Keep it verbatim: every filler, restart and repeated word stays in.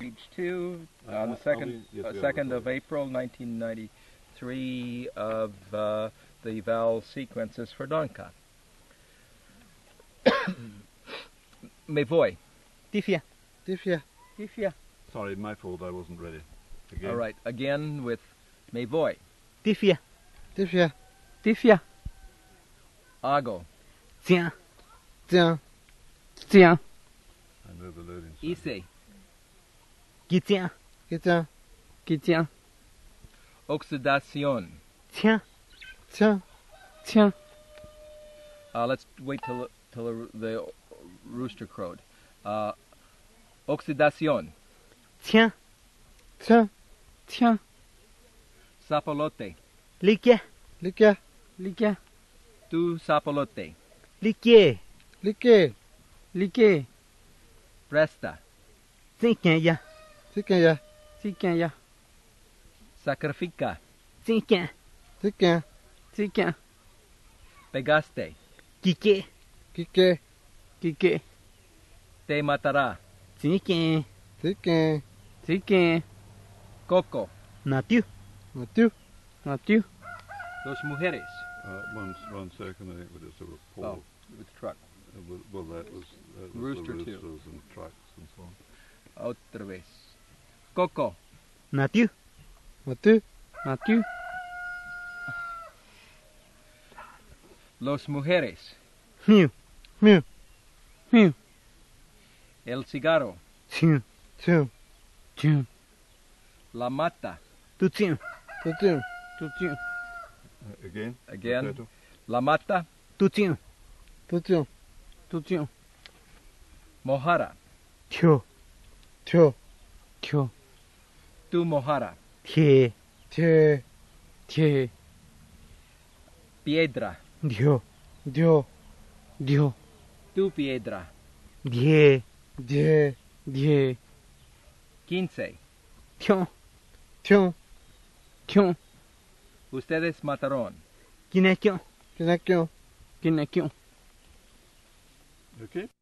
page two, uh, on the second be, yes, uh, second of April, nineteen ninety-three, of uh, the vowel sequences for Donka. Me voy. Tifia. Tifia. Tifia. Sorry, my fault. I wasn't ready. Again. All right, again with me voy. Tifia. Tifia. Tifia. Hago. Tiens. Tiens. Tiens. I'm overloading. Hice. Qui tient. Qui tient. Qui tient. Oxidation. Tiens. Tiens. Tiens. Uh, let's wait till till the rooster crowed. Uh, oxidation. Tiens. Tiens. Tiens. Sapolote. Liqué. Liqué. Liqué. Tu sapolote. Liqué. Liqué. Liqué. Presta. Cinquenha. Cinquenha. Cinquenha. Sacrifica. Cinquen. Cinquen. Cinquen. Pegaste. Quique. Quique. Quique. Te matará. Cinquen. Cinquen. Cinquen. Coco. Natiu. Natiu. Natiu. Dos mujeres. Uh, one, one second, I think we just have a pause. Oh, with the truck. Uh, well, well, that was, that was Rooster the roosters too. And trucks and so on. Otra vez. Coco. Natiu. Natiu. Natiu. Los mujeres. Mew. Mew. Mew. El cigarro. Chum. Chum. Chum. La mata. Tutim. Tutim. Tutim. Uh, again. Again. Potato. La mata. Tutim. Tutim. Tutim. Mojara. Tio. Tio. Tio. Tu mojara. Tie. Tie. Tie. Piedra. Dio. Dio. Dio. Tu piedra. Die. Die. Die. Quince. Tion. Tion. Tion. Ustedes mataron. Quinekion. Quinekion. Quinekion. Okay.